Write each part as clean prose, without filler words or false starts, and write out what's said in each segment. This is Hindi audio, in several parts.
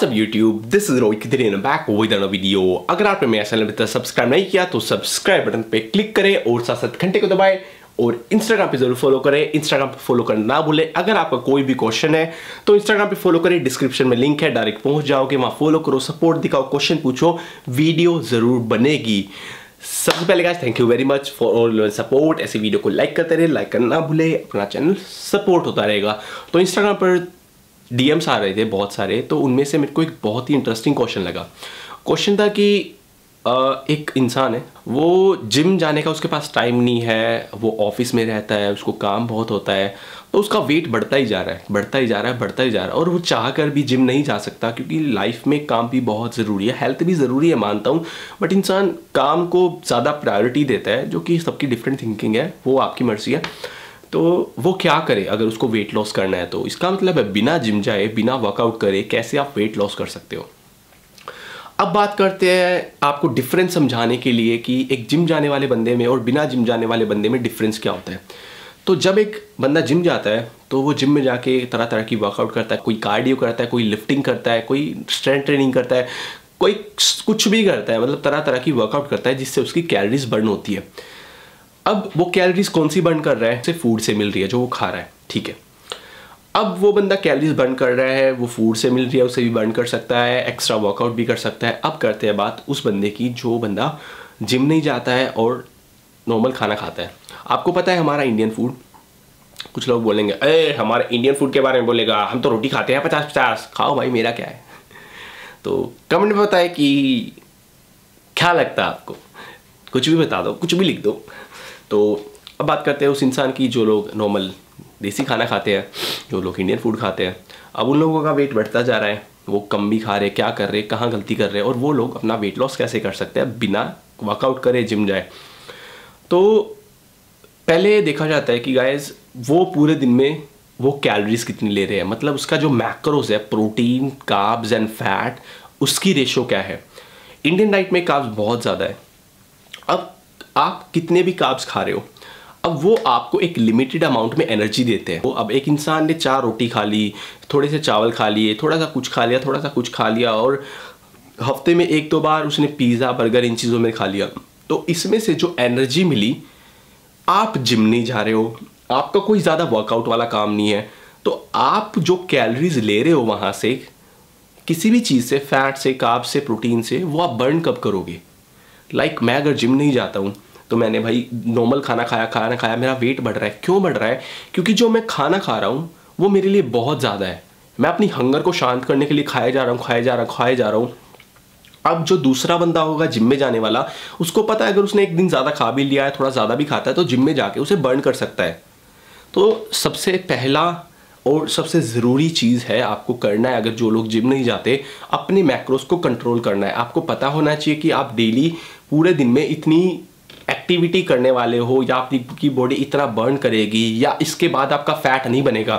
What's up YouTube, this is Rohit Khatri and I'm back with another video। अगर आपने मेरा चैनल अभी तक सब्सक्राइब नहीं किया तो सब्सक्राइब बटन पे क्लिक करें और साथ साथ घंटे को दबाएं और इंस्टाग्राम पे जरूर फॉलो करें। इंस्टाग्राम पे फॉलो करना ना भूलें। अगर आपका कोई भी क्वेश्चन है तो इंस्टाग्राम पे फॉलो करें, डिस्क्रिप्शन में लिंक है, डायरेक्ट पहुंच जाओगे, वहां फॉलो करो, सपोर्ट दिखाओ, क्वेश्चन पूछो, वीडियो जरूर बनेगी। सबसे पहले guys thank you very much for all your support. ऐसी वीडियो को लाइक करते रहे, लाइक करना ना भूलें, अपना चैनल सपोर्ट होता रहेगा। तो इंस्टाग्राम पर डीएम्स आ रहे थे बहुत सारे, तो उनमें से मेरे को एक बहुत ही इंटरेस्टिंग क्वेश्चन लगा। क्वेश्चन था कि एक इंसान है, वो जिम जाने का उसके पास टाइम नहीं है, वो ऑफिस में रहता है, उसको काम बहुत होता है, तो उसका वेट बढ़ता ही जा रहा है और वो चाह कर भी जिम नहीं जा सकता क्योंकि लाइफ में काम भी बहुत ज़रूरी है, हेल्थ भी ज़रूरी है, मानता हूँ, बट इंसान काम को ज़्यादा प्रायोरिटी देता है, जो कि सबकी डिफरेंट थिंकिंग है, वो आपकी मर्जी है। तो वो क्या करे अगर उसको वेट लॉस करना है? तो इसका मतलब है बिना जिम जाए, बिना वर्कआउट करे कैसे आप वेट लॉस कर सकते हो। अब बात करते हैं आपको डिफरेंस समझाने के लिए कि एक जिम जाने वाले बंदे में और बिना जिम जाने वाले बंदे में डिफरेंस क्या होता है। तो जब एक बंदा जिम जाता है तो वो जिम में जाके तरह तरह की वर्कआउट करता है, कोई कार्डियो करता है, कोई लिफ्टिंग करता है, कोई स्ट्रेंथ ट्रेनिंग करता है, कोई कुछ भी करता है, मतलब तरह तरह की वर्कआउट करता है जिससे उसकी कैलोरीज बर्न होती है। अब वो कैलोरीज कौन सी बर्न कर रहा है? उसे फूड से मिल रही है जो वो खा रहा है, ठीक है। अब वो बंदा कैलोरीज बर्न कर रहा है, वो फूड से मिल रही है, उसे भी बर्न कर सकता है, एक्स्ट्रा वर्कआउट भी कर सकता है। अब करते हैं बात उस बंदे की जो बंदा जिम नहीं जाता है और नॉर्मल खाना खाता है। आपको पता है हमारा इंडियन फूड, कुछ लोग बोलेंगे अरे हमारे इंडियन फूड के बारे में बोलेगा, हम तो रोटी खाते हैं 50-50। खाओ भाई, मेरा क्या है। तो कमेंट में बताए कि क्या लगता है आपको, कुछ भी बता दो, कुछ भी लिख दो। तो अब बात करते हैं उस इंसान की जो लोग नॉर्मल देसी खाना खाते हैं, जो लोग इंडियन फूड खाते हैं। अब उन लोगों का वेट बढ़ता जा रहा है, वो कम भी खा रहे, क्या कर रहे, कहाँ गलती कर रहे हैं, और वो लोग अपना वेट लॉस कैसे कर सकते हैं बिना वर्कआउट करे, जिम जाए। तो पहले देखा जाता है कि गाइस वो पूरे दिन में वो कैलोरीज कितनी ले रहे हैं, मतलब उसका जो मैक्रोज है, प्रोटीन, कार्ब्स एंड फैट, उसकी रेशो क्या है। इंडियन डाइट में कार्ब्स बहुत ज़्यादा है। अब आप कितने भी कार्ब्स खा रहे हो, अब वो आपको एक लिमिटेड अमाउंट में एनर्जी देते हैं। अब एक इंसान ने 4 रोटी खा ली, थोड़े से चावल खा लिए, थोड़ा सा कुछ खा लिया और हफ्ते में 1-2 बार उसने पिज़्ज़ा, बर्गर, इन चीज़ों में खा लिया, तो इसमें से जो एनर्जी मिली, आप जिम नहीं जा रहे हो, आपका कोई ज़्यादा वर्कआउट वाला काम नहीं है, तो आप जो कैलोरीज ले रहे हो वहाँ से, किसी भी चीज़ से, फैट से, कार्ब से, प्रोटीन से, वो आप बर्न कब करोगे? लाइक मैं अगर जिम नहीं जाता हूँ तो मैंने भाई नॉर्मल खाना खाया, मेरा वेट बढ़ रहा है। क्यों बढ़ रहा है? क्योंकि जो मैं खाना खा रहा हूँ वो मेरे लिए बहुत ज़्यादा है। मैं अपनी हंगर को शांत करने के लिए खाए जा रहा हूँ। अब जो दूसरा बंदा होगा जिम में जाने वाला, उसको पता है अगर उसने एक दिन ज़्यादा खा भी लिया है, थोड़ा ज़्यादा भी खाता है, तो जिम में जाके उसे बर्न कर सकता है। तो सबसे पहला और सबसे ज़रूरी चीज़ है आपको करना है, अगर जो लोग जिम नहीं जाते, अपने मैक्रोस को कंट्रोल करना है। आपको पता होना चाहिए कि आप डेली पूरे दिन में इतनी एक्टिविटी करने वाले हो, या आपकी बॉडी इतना बर्न करेगी, या इसके बाद आपका फैट नहीं बनेगा।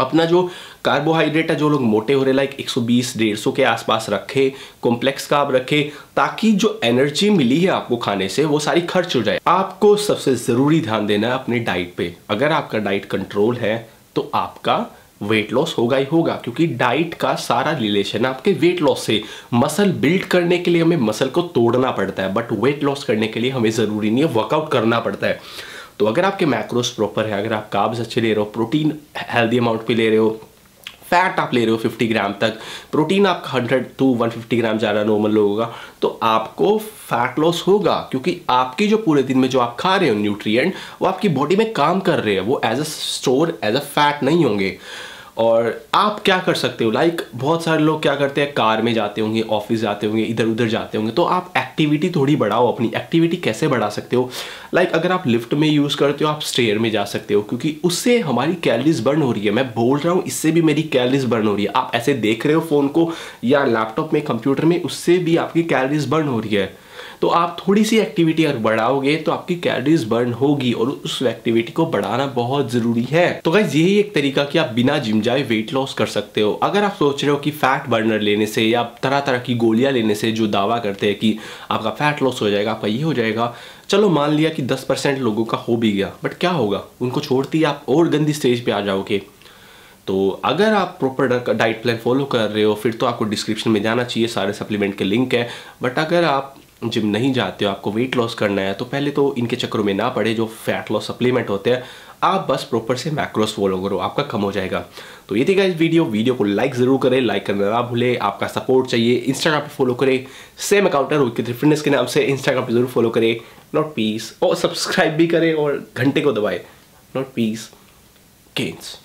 अपना जो कार्बोहाइड्रेट है, जो लोग मोटे हो रहे, लाइक 120-150 के आसपास रखें, कॉम्प्लेक्स कार्ब रखें, ताकि जो एनर्जी मिली है आपको खाने से वो सारी खर्च हो जाए। आपको सबसे ज़रूरी ध्यान देना है अपने डाइट पे। अगर आपका डाइट कंट्रोल है तो आपका वेट लॉस होगा ही होगा, क्योंकि डाइट का सारा रिलेशन है आपके वेट लॉस से। मसल बिल्ड करने के लिए हमें मसल को तोड़ना पड़ता है, बट वेट लॉस करने के लिए हमें ज़रूरी नहीं है वर्कआउट करना पड़ता है। तो अगर आपके मैक्रोस प्रॉपर है, अगर आप कार्ब्स अच्छे ले रहे हो, प्रोटीन हेल्दी अमाउंट पे ले रहे हो, फैट आप ले रहे हो 50 ग्राम तक, प्रोटीन आपका 100-150 ग्राम ज़्यादा नॉर्मल होगा, तो आपको फैट लॉस होगा, क्योंकि आपकी जो पूरे दिन में जो आप खा रहे हो न्यूट्रिएंट, वो आपकी बॉडी में काम कर रहे हैं, वो as a store, as a fat नहीं होंगे। और आप क्या कर सकते हो, लाइक बहुत सारे लोग क्या करते हैं, कार में जाते होंगे, ऑफिस जाते होंगे, इधर उधर जाते होंगे, तो आप एक्टिविटी थोड़ी बढ़ाओ। अपनी एक्टिविटी कैसे बढ़ा सकते हो? लाइक अगर आप लिफ्ट में यूज़ करते हो, आप स्टेयर में जा सकते हो, क्योंकि उससे हमारी कैलोरीज बर्न हो रही है। मैं बोल रहा हूँ, इससे भी मेरी कैलोरीज बर्न हो रही है। आप ऐसे देख रहे हो फ़ोन को या लैपटॉप में, कंप्यूटर में, उससे भी आपकी कैलोरीज बर्न हो रही है। तो आप थोड़ी सी एक्टिविटी अगर बढ़ाओगे तो आपकी कैलोरीज बर्न होगी, और उस एक्टिविटी को बढ़ाना बहुत ज़रूरी है। तो गाइस यही एक तरीका कि आप बिना जिम जाए वेट लॉस कर सकते हो। अगर आप सोच रहे हो कि फैट बर्नर लेने से या तरह तरह की गोलियां लेने से, जो दावा करते हैं कि आपका फैट लॉस हो जाएगा, आपका ये हो जाएगा, चलो मान लिया कि 10% लोगों का हो भी गया, बट क्या होगा? उनको छोड़ती आप और गंदी स्टेज पर आ जाओगे। तो अगर आप प्रॉपर डाइट प्लान फॉलो कर रहे हो फिर तो आपको डिस्क्रिप्शन में जाना चाहिए, सारे सप्लीमेंट के लिंक है। बट अगर आप जिम नहीं जाते हो, आपको वेट लॉस करना है, तो पहले तो इनके चक्करों में ना पड़े जो फैट लॉस सप्लीमेंट होते हैं। आप बस प्रॉपर से मैक्रोस फॉलो करो, आपका कम हो जाएगा। तो ये थी गाइस वीडियो को लाइक ज़रूर करें, लाइक करना ना भूले, आपका सपोर्ट चाहिए। इंस्टाग्राम पे फॉलो करें, सेम अकाउंट है रोहित खत्री फिटनेस के नाम से, इंस्टाग्राम पे जरूर फॉलो करें। नॉट पीस और सब्सक्राइब भी करें और घंटे को दबाएं। नॉट पीस गेंस।